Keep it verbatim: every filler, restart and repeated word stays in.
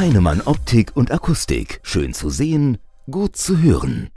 Heinemann Optik und Akustik. Schön zu sehen, gut zu hören.